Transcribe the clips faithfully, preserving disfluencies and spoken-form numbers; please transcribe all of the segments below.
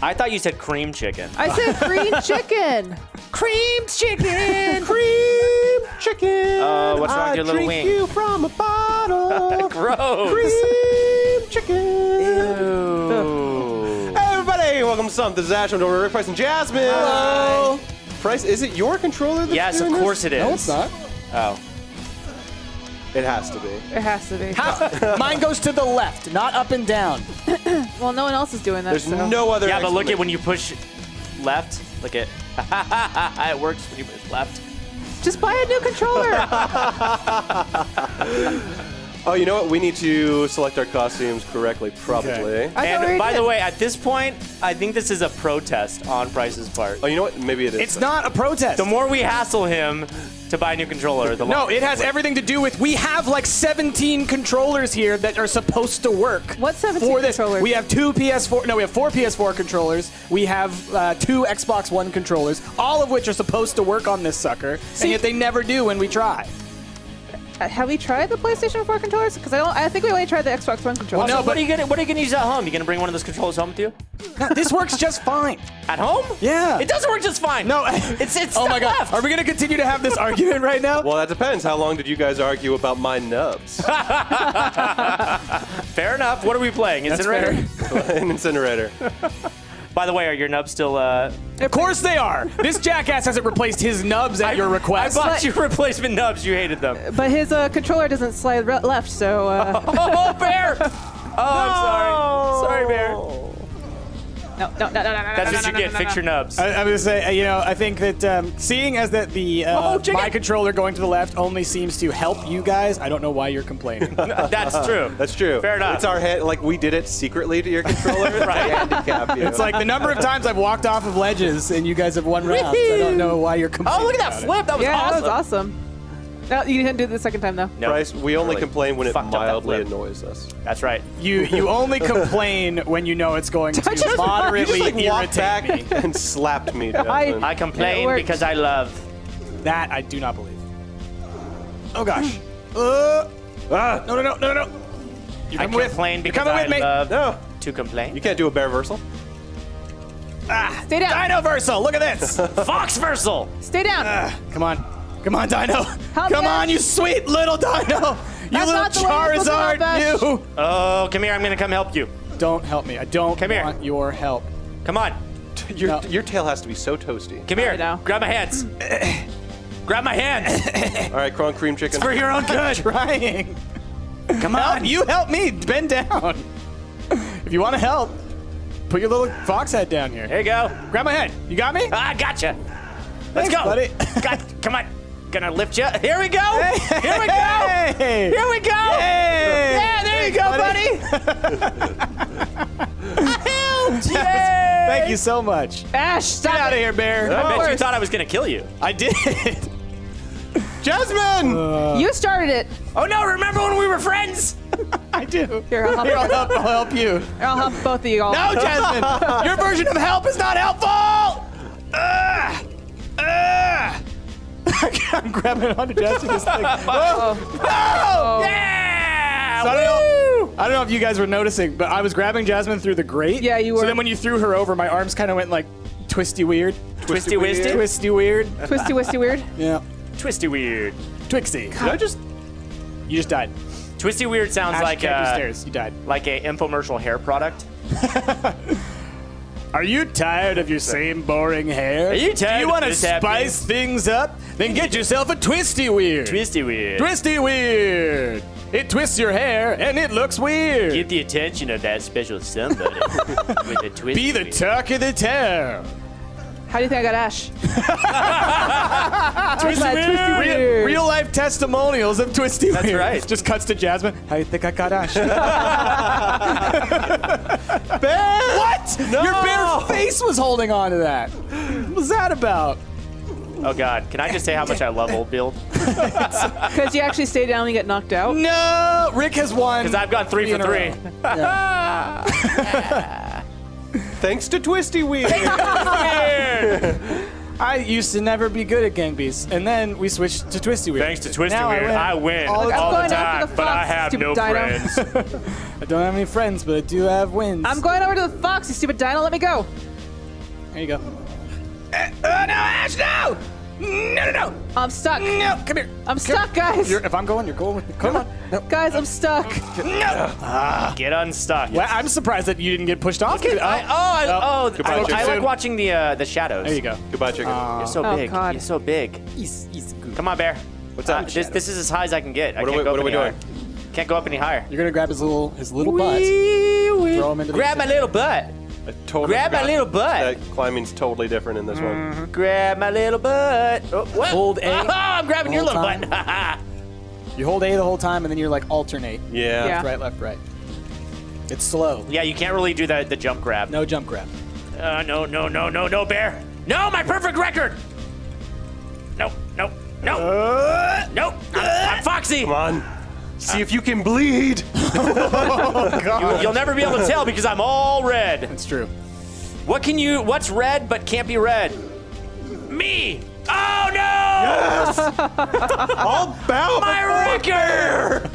I thought you said cream chicken. I said cream chicken. Cream chicken. Cream chicken. Oh, uh, what's wrong with your little wing? I drink you from a bottle. Gross. Cream chicken. Ew. Everybody, welcome to Something Disaster. I'm doing Rick, Price, and Jasmine. Hello. Price, is it your controller that's Yes, doing of course this? It is. No, it's not. Oh. It has to be. It has to be. How? Mine goes to the left, not up and down. Well, no one else is doing that. There's so. no other. Yeah, but look at when you push left. Look at. It works when you push left. Just buy a new controller. Oh, you know what? We need to select our costumes correctly, probably. Okay. And we by the way, at this point, I think this is a protest on Price's part. Oh, you know what? Maybe it is. It's not a protest. The more we hassle him to buy a new controller, the longer. No, it has everything to do with we have like seventeen controllers here that are supposed to work. What seventeen for this. controllers? We have two P S four. No, we have four P S four controllers. We have uh, two Xbox One controllers, all of which are supposed to work on this sucker, See, and yet they never do when we try. Have we tried the PlayStation four controllers? Because I don't. I think we only tried the Xbox One controllers. Well, no, but what are you gonna what are you gonna use at home? You gonna bring one of those controllers home with you? This works just fine. At home? Yeah. It doesn't work just fine. No. It's it's. Oh my God. Left. Are we gonna continue to have this argument right now? Well, that depends. How long did you guys argue about my nubs? Fair enough. What are we playing? Incinerator. An incinerator. By the way, are your nubs still, uh... Of course they are! This jackass hasn't replaced his nubs at I, your request. I bought you replacement nubs, you hated them. But his uh, controller doesn't slide left, so, uh... Oh, oh, Bear! Oh, no. I'm sorry. Sorry, Bear. No, no, no, no, no, That's no, what no, you no, get, no, fix no. your nubs. I, I'm gonna say, you know, I think that, um, seeing as that the, uh, oh, my controller going to the left only seems to help you guys, I don't know why you're complaining. That's true. That's true. Fair enough. It's our head, like, we did it secretly to your controller. Right. To handicap you. It's like the number of times I've walked off of ledges and you guys have won rounds. I don't know why you're complaining. Oh, look at that flip. It. That was yeah, awesome. That was awesome. No, you didn't do it the second time, though. No. Price, we only really complain when it mildly annoys us. That's right. You you only complain when you know it's going Touch to moderately you just, like, irritate back me. And slapped me. I, I complain because I love. That I do not believe. Oh, gosh. uh, ah, no, no, no, no, no. You come I complain with. because You're coming I with me. love no. to complain. You can't do a bear versal. Ah, Stay down. Dino versal. Look at this. Fox versal. Stay down. Ah, come on. Come on, Dino. Help come on, you sweet little Dino. You That's little Charizard, you. Oh, come here. I'm going to come help you. Don't help me. I don't come want here. your help. Come on. Your, no. your tail has to be so toasty. Come here. Now. Grab my hands. Grab my hands. All right, Cron Cream Chicken. It's for your own good. I'm trying. Come on. Help. You help me. Bend down. If you want to help, put your little fox head down here. There you go. Grab my head. You got me? I gotcha. Let's Thanks, go. buddy. God, come on. Gonna lift you. Here we go. Hey. Here we go. Hey. Here we go. Hey. Yeah, there Thanks, you go, buddy. buddy. I helped. Yay. Was, thank you so much. Ash, stop Get it. out of here, Bear. I oh, bet worse. you thought I was gonna kill you. I did. Jasmine. Uh. You started it. Oh no! Remember when we were friends? I do. Here, I'll help, here, I'll, help I'll help you. I'll help both of you. All no, Jasmine. Your version of help is not helpful. Ugh. Ugh. I'm grabbing onto Jasmine's thing. Whoa. Oh. Oh. Yeah! So I, don't know, I don't know if you guys were noticing, but I was grabbing Jasmine through the grate. Yeah, you were. So then when you threw her over, my arms kind of went like twisty weird. Twisty wisty? Twisty weird. Twisty wisty weird? Yeah. Twisty weird. Twixie. God. Did I just... You just died. Twisty weird sounds Ash like a... Stairs. You died. Like a infomercial hair product. Are you tired of your same boring hair? Are you tired? Do you want to spice happiness? things up? Then get yourself a twisty weird. Twisty weird. Twisty weird. It twists your hair and it looks weird. Get the attention of that special somebody with a twisty. Be the talk of the town. How do you think I got Ash? Twisty weird. Twisty weird. Real, real life testimonials of twisty weird. That's weird. right. Just cuts to Jasmine. How do you think I got Ash? Bear. What? No. Your bare face was holding on to that. What was that about? Oh, God. Can I just say how much I love old Bill? Because you actually stay down and get knocked out? No. Rick has won. Because I've got three for three. Yeah. Yeah. Thanks to Twisty Weird. I used to never be good at Gang Beasts, and then we switched to Twisty Weird. Thanks to Twisty now Weird, I win, I win all, Look, all the time, the but I have no dino. friends. I don't have any friends, but I do have wins. I'm going over to the Fox, you stupid dino. Let me go. There you go. Uh, oh, no, Ash, no! No, no, no! I'm stuck. No, come here. I'm come stuck, guys. You're, if I'm going, you're going with me. Come no. on. No. Guys, I'm stuck. No. Uh, get unstuck. Well, I'm surprised that you didn't get pushed off. Okay. I, oh, oh, oh. Goodbye, I, I like watching the uh, the shadows. There you go. Goodbye, chicken. Uh, you're so oh, big. God. You're so big. He's, he's good. Come on, bear. What's up? Uh, this, this is as high as I can get. What I can't are we, go what up are we doing? Higher. Can't go up any higher. You're going to grab his little, his little butt. Throw him into grab my little butt. I totally Grab my little butt. That climbing's totally different in this mm-hmm. one. Grab my little butt. Oh, what? Hold A. Oh, I'm grabbing your little time. butt. You hold A the whole time, and then you're like alternate. Yeah. yeah. Left, right, left, right. It's slow. Yeah, you can't really do that. The jump grab. No jump grab. Uh, no, no, no, no, no, bear. No, my perfect record. Nope, nope, nope, uh, nope. I'm, I'm Foxy. Come on. See uh, if you can bleed. oh, God. You, you'll never be able to tell because I'm all red. That's true. What can you? What's red but can't be red? Me. Oh no! Yes. all bow my record.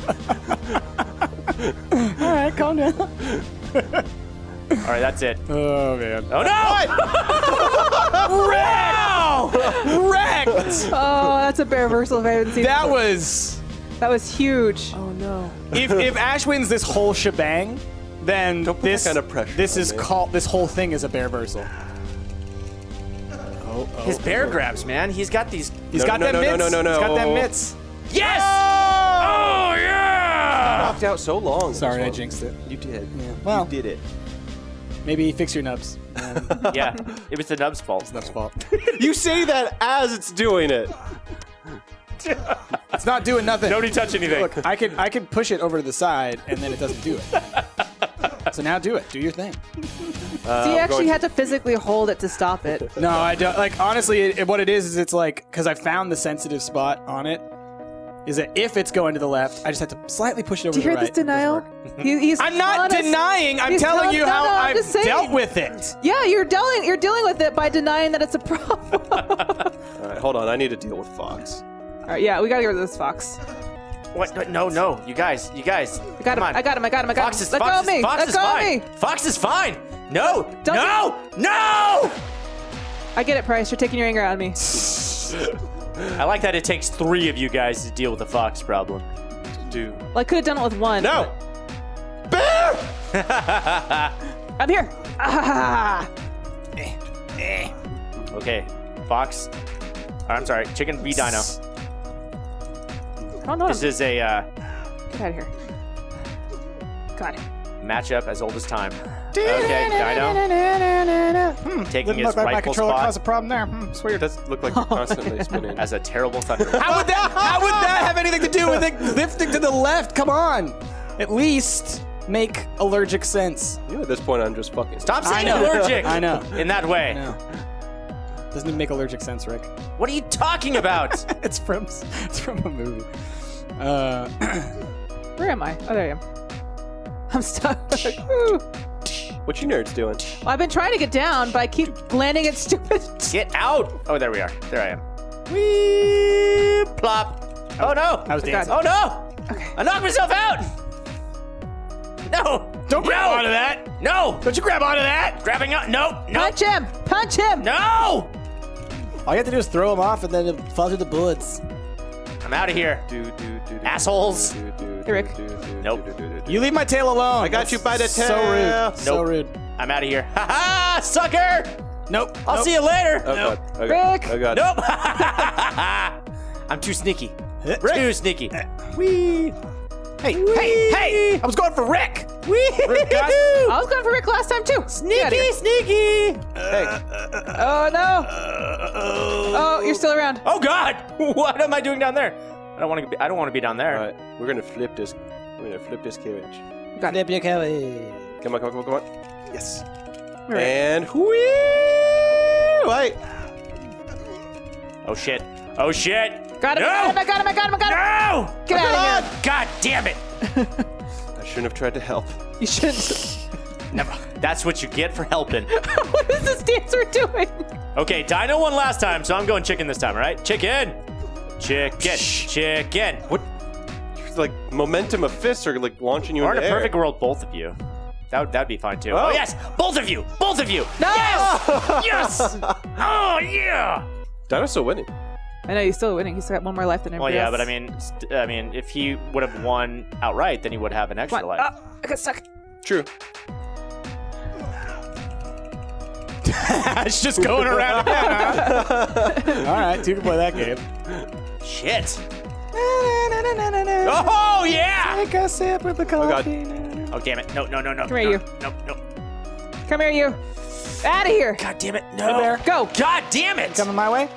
all right, calm down. all right, that's it. Oh man. Oh no! Wow! Wrecked. Oh, that's a bear reversal if I haven't seen that. That was. That was huge. Oh no! If if Ash wins this whole shebang, then Don't put this that kind of pressure this is called this whole thing is a bear versal. Oh, oh, His bear oh. grabs, man. He's got these. He's no, got no, them no, mitts. No, no, no, no, He's got them mitts. Yes! Oh, oh yeah! You knocked out so long. Sorry, I jinxed it. You did. Yeah. Well, you did it. Maybe fix your nubs. Um, yeah, it was the nub's fault. It's the nub's fault. you say that as it's doing it. It's not doing nothing. Don't touch anything. Look, I could I could push it over to the side, and then it doesn't do it. so now do it. Do your thing. Uh, so you actually had to physically hold it to stop it. No, I don't. Like honestly, it, it, what it is is it's like because I found the sensitive spot on it. Is that if it's going to the left, I just have to slightly push it over to the right. Do you hear this denial? he, he's I'm not honest. denying. I'm he's telling you how no, no, I've dealt with it. Yeah, you're dealing. You're dealing with it by denying that it's a problem. All right, hold on. I need to deal with Fox. All right, yeah, we gotta get rid of this fox. What? what no, no, you guys, you guys. I got him. I got him. I got him. I got fox him. Is, Let fox go of me. Fox Let is go fine. Of me. Fox is fine. No, Don't no, you... no! I get it, Price. You're taking your anger out of me. I like that it takes three of you guys to deal with the fox problem. Dude. Well, I could have done it with one. No. But... Bear! I'm here. Ah. Eh. Eh. Okay, fox. Oh, I'm sorry, chicken v dino. Oh, no, this I'm... is a uh, get out of here. Got it. Matchup as old as time. Okay, Dino. Hmm, taking his like rightful spot. My caused a problem there. Hmm, it's weird. It does look like you're constantly spinning. As a terrible thunder. how would that? How would that have anything to do with it lifting to the left? Come on. At least make allergic sense. You know, at this point, I'm just fucking. Stop saying I allergic. I know. In that way. I know. Doesn't even make allergic sense, Rick. What are you talking about? it's from it's from a movie. Uh, Where am I? Oh, there I am. I'm stuck. what you nerds doing? Well, I've been trying to get down, but I keep landing at stupid. Get out! Oh, there we are. There I am. Wee plop. Oh, oh no! I was dancing. Oh no! Okay. I knocked myself out. No! Don't grab no. onto that. No! Don't you grab onto that? Grabbing up? No! No! Punch him! Punch him! No! All you have to do is throw him off and then it'll fall through the bullets. I'm out of here. Do, do, do, do, Assholes. Do, do, do, hey, Rick. Do, do, do, nope. Do, do, do, do. You leave my tail alone. I got That's you by the tail. So rude. Nope. So rude. I'm out of here. Ha ha! Sucker! Nope. I'll nope. see you later. Oh, nope. God. Oh, God. Rick! Oh, God. Nope! I'm too sneaky. Rick. Too sneaky. Whee! Hey, Whee. hey, hey! I was going for Rick! Whee Rick got... I was going for Rick last time, too! Sneaky, sneaky! Hey. Oh, no! Oh, you're still around. Oh, God! What am I doing down there? I don't want to be, I don't want to be down there. All right, we're going to flip this. We're going to flip this carriage. Got flip it. your carriage. Come on, come on, come on, come on. Yes. Right. And whee! Wait. Oh, shit. Oh, shit! Got him, no! got him, I got him, I got him, I got him! No! Get oh, out of here! God damn it! I shouldn't have tried to help. You shouldn't. Never. That's what you get for helping. What is this dancer doing? Okay, Dino won last time, so I'm going chicken this time, all right? Chicken. Chicken. Shh. Chicken. What? Like, momentum of fists are, like, launching you in the air. In a perfect world, both of you. That would, that'd be fine, too. Oh. Oh, yes! Both of you! Both of you! No! Yes! Yes! Oh, yeah! Dino's still winning. I know, he's still winning. He's still got one more life than everybody Well, yeah, else. But I mean, st I mean, if he would have won outright, then he would have an extra life. Oh, I got stuck. True. It's just going around. All right, two can play that game. Shit. Oh, yeah! Take a sip with the coffee. Oh, oh, damn it. No, no, no, no. Come here, no, you. No, no, no. Come here, you. Out of here. God damn it. No. There. Go. God damn it. Coming my way?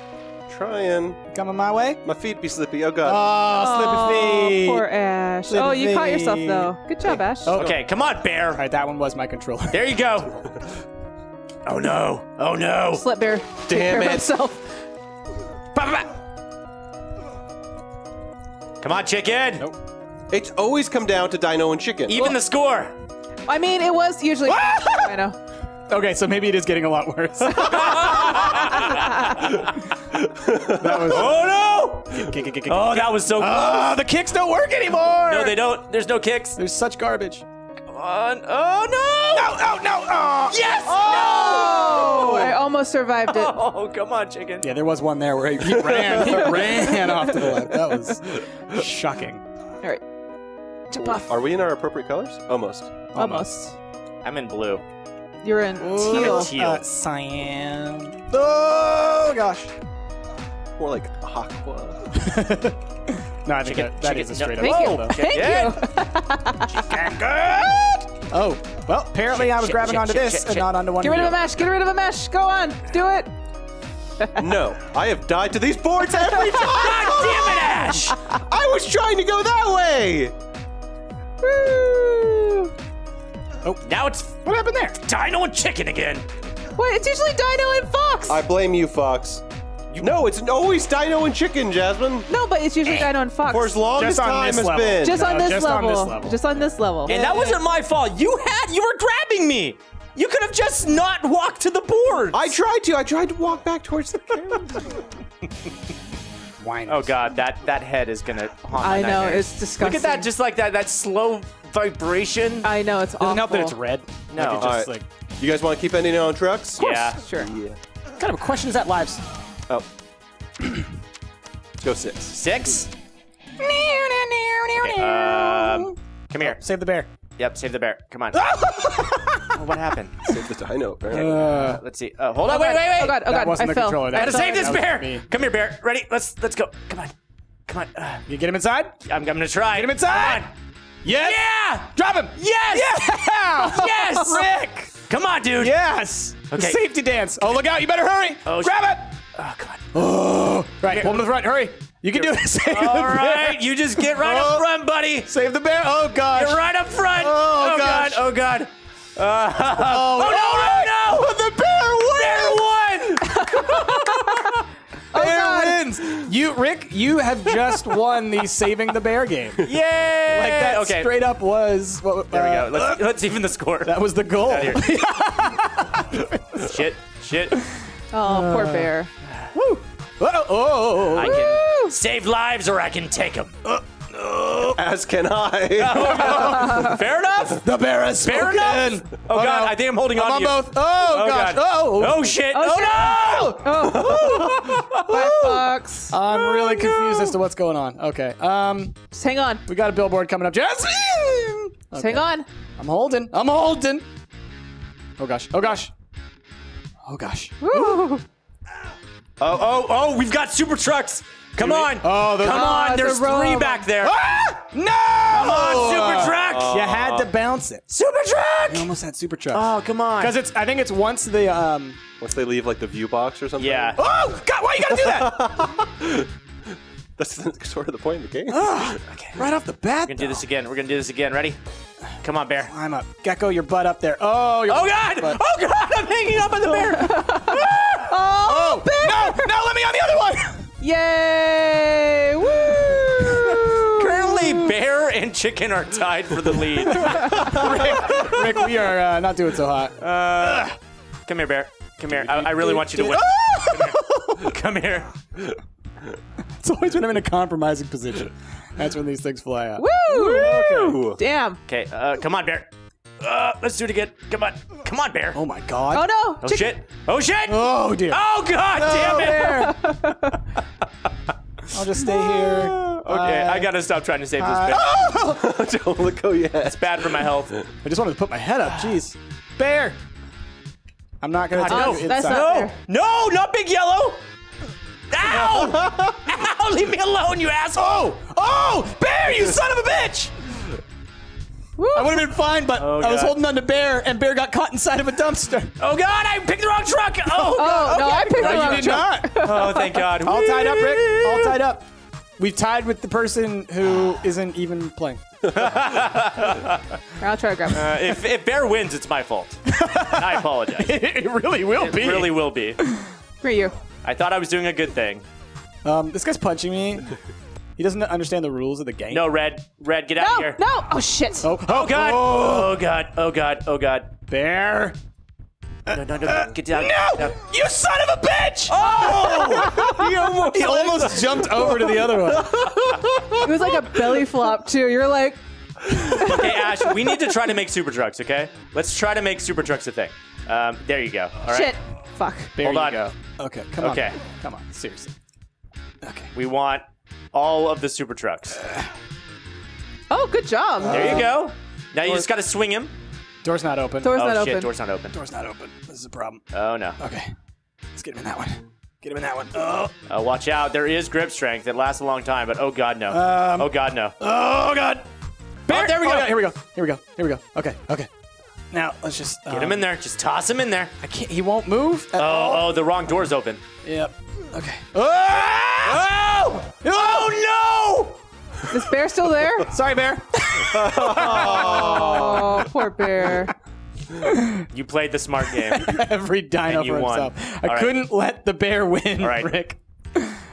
Trying. Coming my way? My feet be slippy. Oh, God. Oh, oh slippy feet. Poor Ash. Slippy oh, you feet. Caught yourself, though. Good job, hey. Ash. Oh. Okay, come on, bear. All right, that one was my controller. There you go. Oh, no. Oh, no. Slip bear. Damn it. Come on, chicken. Nope. It's always come down to Dino and chicken. Even well, the score. I mean, it was usually Dino. Okay, so maybe it is getting a lot worse. That was, oh, no. Kick, kick, kick, kick, oh, kick. That was so close. Oh, the kicks don't work anymore. No, they don't. There's no kicks. There's such garbage. Come on. Oh, no. No, oh, no. Oh. Yes. Oh. No. I almost survived it. Oh, come on, chicken. Yeah, there was one there where he ran. He ran off to the left. That was shocking. All right. Jump off. Are we in our appropriate colors? Almost. Almost. Almost. I'm in blue. You're in Ooh, teal. I'm in teal. Uh, cyan. Oh, gosh. More like aqua. No, I think chicken, that, that is a straight no, up. Thank you. Whoa, thank you. Good. Oh, well, apparently shit, I was shit, grabbing shit, onto shit, this shit, and shit. Not onto one. Get rid of a mesh. Get rid of a mesh. Go on. Do it. No, I have died to these boards every time. God damn it, Ash. I was trying to go that way. Woo. Oh, now it's what happened there? Dino and chicken again. Wait, it's usually Dino and Fox. I blame you, Fox. You, no, it's always Dino and chicken, Jasmine. No, but it's usually Dino and Fox. For as long just as time has level. Been. Just, no, on, this just on this level. Just on this level. And yeah, that wasn't my fault. You had, you were grabbing me. You could have just not walked to the board. I tried to. I tried to walk back towards the camera. Oh, God, that, that head is going to haunt me. I know, it's disgusting. Look at that, just like that, that slow vibration. I know, it's awful. Doesn't help that it's red. No. Like it just, right. Like... You guys want to keep ending it on trucks? Of course. Yeah. Sure. Yeah. What kind of a question is that, Lives? Oh. Let's go six. Six? Okay, um, come here. Oh, save the bear. Yep, save the bear. Come on. Oh, what happened? Save the dino, apparently. Uh, Let's see. Oh, hold on. Wait, wait, wait. Oh, God. Oh, God. That wasn't I the fell. Controller. I gotta save this bear. Come here, bear. Ready? Let's let's go. Come on. Come on. Uh, you get him inside? I'm, I'm going to try. Get him inside. Yes. Yeah. Drop him. Yes. Yeah. Yes. Rick. Come on, dude. Yes. Okay. Safety dance. Oh, look out. You better hurry. Oh, grab it. Oh, God. Oh. Right. Here. Hold him to the front. Hurry. You can do it. Save All the right, bear. You just get right oh. up front, buddy. Save the bear. Oh, God. You're right up front. Oh, oh God. Oh, God. Uh, oh, oh, no, right. no, no, no! The bear won! Bear won! Bear wins! You, Rick, you have just won the saving the bear game. Yay! Like that okay. straight up was... Well, there uh, we go. Let's, uh, let's even the score. That was the goal. Shit, shit. Oh, uh, poor bear. Woo! Uh-oh. Oh. I can Woo. Save lives or I can take them. Uh. Oh. As can I. Oh, no. Fair enough. The bear is spoken. Fair enough. Oh, oh God, no. I think I'm holding I'm on, on to you. Both. Oh, oh gosh. God. Oh. Oh shit. Oh, oh shit. No. Oh. Black Fox. I'm oh, really confused no. as to what's going on. Okay. Um. Just hang on. We got a billboard coming up. Jasmine. Okay. Just hang on. I'm holding. I'm holding. Oh gosh. Oh gosh. Oh gosh. Woo. Oh oh oh! We've got super trucks. Come on! Oh, come on! Oh, there's the three back there. Ah! No! Come on, Super Truck! Uh, you had to bounce it. Super Truck! You almost had Super Truck. Oh, come on! Because it's, I think it's once the um. Once they leave like the view box or something. Yeah. Oh God! Why you gotta do that? That's sort of the point of the game. Oh, okay. Right off the bat. We're gonna though. do this again. We're gonna do this again. Ready? Come on, bear. Climb up, Gecko. Your butt up there. Oh! Your oh God! Butt. Oh God! I'm hanging up on the bear. Oh, oh! Bear! No! No! Let me on the other one. Yay! Woo! Currently, bear and chicken Lincoln are tied for the lead. Rick, Rick, we are uh, not doing so hot. Uh, come here, Bear. Come here. I, I really want you to win. Come here. Come here. It's always when I'm in a compromising position. That's when these things fly out. Woo! Woo! Okay. Damn. Okay, uh, come on, Bear. Uh, let's do it again. Come on. Come on, Bear. Oh, my God. Oh, no. Oh, Chicken. shit. Oh, shit. Oh, dear. Oh, God no, damn it. Bear. I'll just stay here. Okay, uh, I gotta stop trying to save uh, this bear. Don't look oh yeah. It's bad for my health. I just wanted to put my head up. Jeez. Bear. I'm not gonna God, take no, that's not No, no, not Big Yellow. Ow! Ow! Leave me alone, you asshole! Oh! Oh! Bear, you son of a bitch! Woo. I would have been fine, but oh, I was holding on to Bear, and Bear got caught inside of a dumpster. Oh God! I picked the wrong truck. Oh, oh no! Okay. I picked no, the wrong you did truck. Not. Oh, thank God! All tied up, Rick. All tied up. We've tied with the person who isn't even playing. I'll try to grab uh, if, if Bear wins, it's my fault. And I apologize. It really will it be. It really will be. Great you. I thought I was doing a good thing. Um, this guy's punching me. He doesn't understand the rules of the game. No, Red. Red, get out no, of here. No, oh, shit. Oh, oh God. Oh. oh, God. Oh, God. Oh, God. Bear. No, no, no, no. Get down. No! Down. You son of a bitch! Oh! He almost, he almost jumped over to the other one. It was like a belly flop, too. You're like... Hey, Ash, we need to try to make super trucks, okay? Let's try to make super trucks a thing. Um, there you go. All right. Shit. Fuck. There Hold you on. Go. Okay, come okay. on. Okay. Come on. Seriously. Okay. We want... all of the super trucks. Oh, good job. Uh, there you go. Now you just got to swing him. Door's not open. Door's oh, not shit. open. Door's not open. Door's not open. This is a problem. Oh, no. Okay. Let's get him in that one. Get him in that one. Oh. Uh, watch out. There is grip strength. It lasts a long time, but oh, God, no. Um, oh, God, no. Oh, God. Bear. Oh, there we go. Oh, yeah, here we go. Here we go. Here we go. Okay. Okay. Now, let's just... Um, get him in there. Just toss him in there. I can't... He won't move. Oh, all. oh, the wrong door's open. Yep. Okay. Oh! Oh, oh no! Is Bear still there? Sorry, Bear. Oh, poor Bear. You played the smart game. Every dino for himself. I right. couldn't let the bear win, right. Rick.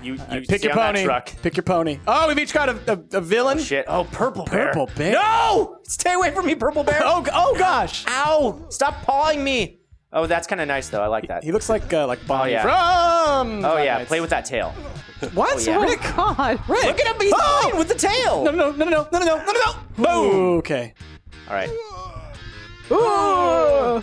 You, you right, pick your pony. Truck. Pick your pony. Oh, we've each got a, a, a villain. Oh, shit. Oh, purple bear. Purple bear. No! Stay away from me, purple bear. Oh, oh gosh. Ow! Stop pawing me. Oh, that's kind of nice though. I like that. He looks like uh, like Bonnie oh, yeah. from. Oh yeah, play with that tail. What? Oh, yeah. Rick, God, Rick! Look at him! He's oh! playing with the tail. No, no, no, no, no, no, no, no, no! Boom. Ooh, okay. All right. Ooh.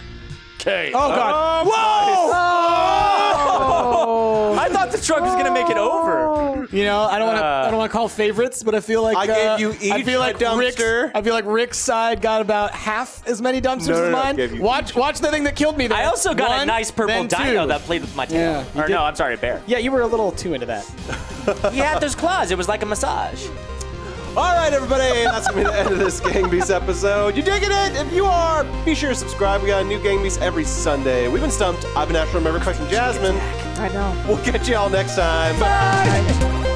Okay. Oh God! Oh, whoa! Nice. Oh. I thought the truck was gonna make it over. You know, I don't want to. Uh, I don't want to call favorites, but I feel like I uh, gave you each I feel like dumpster. Rick's, I feel like Rick's side got about half as many dumpsters no, as mine. No, no, watch, each. watch the thing that killed me. There. I also got One, a nice purple dino two. that played with my tail. Yeah, or did. no, I'm sorry, bear. Yeah, you were a little too into that. He had those claws. It was like a massage. All right, everybody, that's going to be the end of this Gang Beasts episode. You digging it? If you are, be sure to subscribe. We got a new Gang Beasts every Sunday. We've been stumped. I've been Ash from Every Question Jasmine. I know. We'll catch you all next time. Bye. Bye.